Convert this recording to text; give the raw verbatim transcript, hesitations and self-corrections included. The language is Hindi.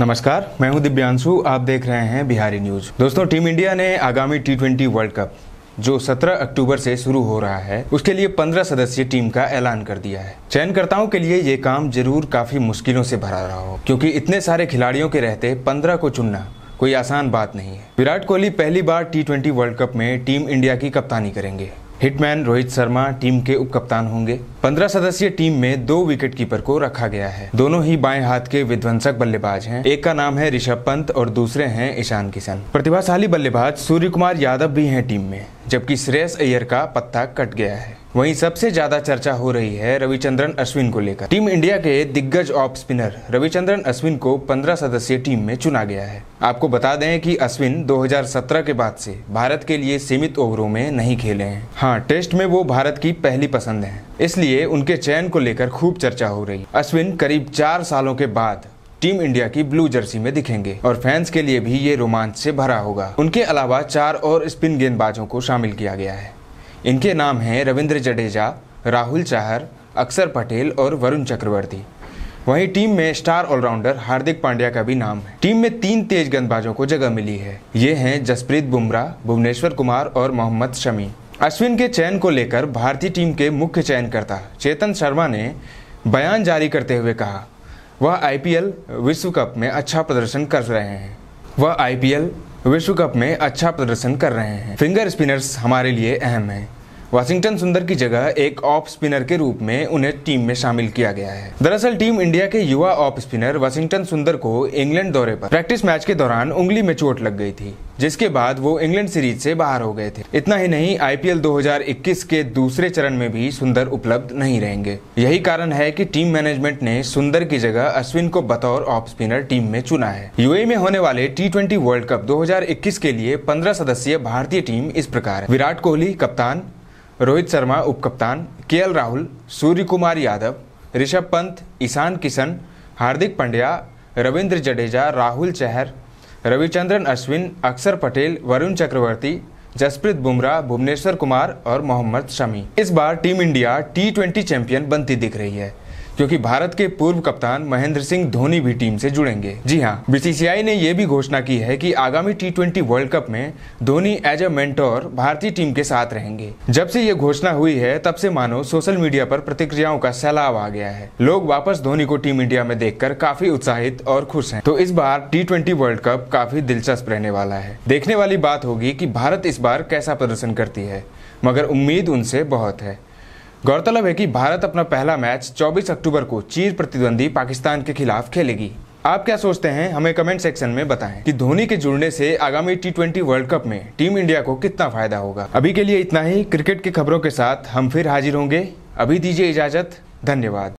नमस्कार, मैं हूं दिव्यांशु। आप देख रहे हैं बिहारी न्यूज। दोस्तों, टीम इंडिया ने आगामी टी ट्वेंटी वर्ल्ड कप जो सत्रह अक्टूबर से शुरू हो रहा है उसके लिए पंद्रह सदस्यीय टीम का ऐलान कर दिया है। चयनकर्ताओं के लिए ये काम जरूर काफी मुश्किलों से भरा रहा हो, क्योंकि इतने सारे खिलाड़ियों के रहते पंद्रह को चुनना कोई आसान बात नहीं है। विराट कोहली पहली बार टी ट्वेंटी वर्ल्ड कप में टीम इंडिया की कप्तानी करेंगे। हिटमैन रोहित शर्मा टीम के उपकप्तान होंगे। पंद्रह सदस्यीय टीम में दो विकेटकीपर को रखा गया है। दोनों ही बाएं हाथ के विध्वंसक बल्लेबाज हैं। एक का नाम है ऋषभ पंत और दूसरे हैं ईशान किशन। प्रतिभाशाली बल्लेबाज सूर्यकुमार यादव भी हैं टीम में, जबकि श्रेयस अय्यर का पत्ता कट गया है। वहीं सबसे ज्यादा चर्चा हो रही है रविचंद्रन अश्विन को लेकर। टीम इंडिया के दिग्गज ऑफ स्पिनर रविचंद्रन अश्विन को पंद्रह सदस्यीय टीम में चुना गया है। आपको बता दें कि अश्विन दो हज़ार सत्रह के बाद से भारत के लिए सीमित ओवरों में नहीं खेले हैं। हाँ, टेस्ट में वो भारत की पहली पसंद है, इसलिए उनके चयन को लेकर खूब चर्चा हो रही। अश्विन करीब चार सालों के बाद टीम इंडिया की ब्लू जर्सी में दिखेंगे और फैंस के लिए भी ये रोमांच से भरा होगा। उनके अलावा चार और स्पिन गेंदबाजों को शामिल किया गया है। इनके नाम हैं रविंद्र जडेजा, राहुल चहर, अक्षर पटेल और वरुण चक्रवर्ती। वहीं टीम में स्टार ऑलराउंडर हार्दिक पांड्या का भी नाम है। टीम में तीन तेज गेंदबाजों को जगह मिली है। ये हैं जसप्रीत बुमराह, भुवनेश्वर कुमार और मोहम्मद शमी। अश्विन के चयन को लेकर भारतीय टीम के मुख्य चयनकर्ता चेतन शर्मा ने बयान जारी करते हुए कहा, वह आईपीएल विश्व कप में अच्छा प्रदर्शन कर रहे हैं वह आईपीएल विश्व कप में अच्छा प्रदर्शन कर रहे हैं। फिंगर स्पिनर्स हमारे लिए अहम हैं। वाशिंगटन सुंदर की जगह एक ऑफ स्पिनर के रूप में उन्हें टीम में शामिल किया गया है। दरअसल टीम इंडिया के युवा ऑफ स्पिनर वाशिंगटन सुंदर को इंग्लैंड दौरे पर प्रैक्टिस मैच के दौरान उंगली में चोट लग गई थी, जिसके बाद वो इंग्लैंड सीरीज से बाहर हो गए थे। इतना ही नहीं, आईपीएल दो हज़ार इक्कीस के दूसरे चरण में भी सुंदर उपलब्ध नहीं रहेंगे। यही कारण है कि टीम मैनेजमेंट ने सुंदर की जगह अश्विन को बतौर ऑफ स्पिनर टीम में चुना है। यूएई में होने वाले टी ट्वेंटी वर्ल्ड कप दो हज़ार इक्कीस के लिए पंद्रह सदस्यीय भारतीय टीम इस प्रकार है: विराट कोहली कप्तान, रोहित शर्मा उपकप्तान, केएल राहुल, सूर्यकुमार यादव, ऋषभ पंत, ईशान किशन, हार्दिक पांड्या, रविंद्र जडेजा, राहुल चहर, रविचंद्रन अश्विन, अक्षर पटेल, वरुण चक्रवर्ती, जसप्रीत बुमराह, भुवनेश्वर कुमार और मोहम्मद शमी। इस बार team India T twenty champion बनती दिख रही है, क्योंकि भारत के पूर्व कप्तान महेंद्र सिंह धोनी भी टीम से जुड़ेंगे। जी हाँ, बीसीसीआई ने यह भी घोषणा की है कि आगामी टी ट्वेंटी वर्ल्ड कप में धोनी एज अ मेंटोर भारतीय टीम के साथ रहेंगे। जब से ये घोषणा हुई है तब से मानो सोशल मीडिया पर प्रतिक्रियाओं का सैलाब आ गया है। लोग वापस धोनी को टीम इंडिया में देखकर काफी उत्साहित और खुश हैं। तो इस बार टी ट्वेंटी वर्ल्ड कप काफी दिलचस्प रहने वाला है। देखने वाली बात होगी कि भारत इस बार कैसा प्रदर्शन करती है, मगर उम्मीद उनसे बहुत है। गौरतलब है कि भारत अपना पहला मैच चौबीस अक्टूबर को चीर प्रतिद्वंदी पाकिस्तान के खिलाफ खेलेगी। आप क्या सोचते हैं, हमें कमेंट सेक्शन में बताएं कि धोनी के जुड़ने से आगामी टी ट्वेंटी वर्ल्ड कप में टीम इंडिया को कितना फायदा होगा। अभी के लिए इतना ही। क्रिकेट की खबरों के साथ हम फिर हाजिर होंगे। अभी दीजिए इजाजत। धन्यवाद।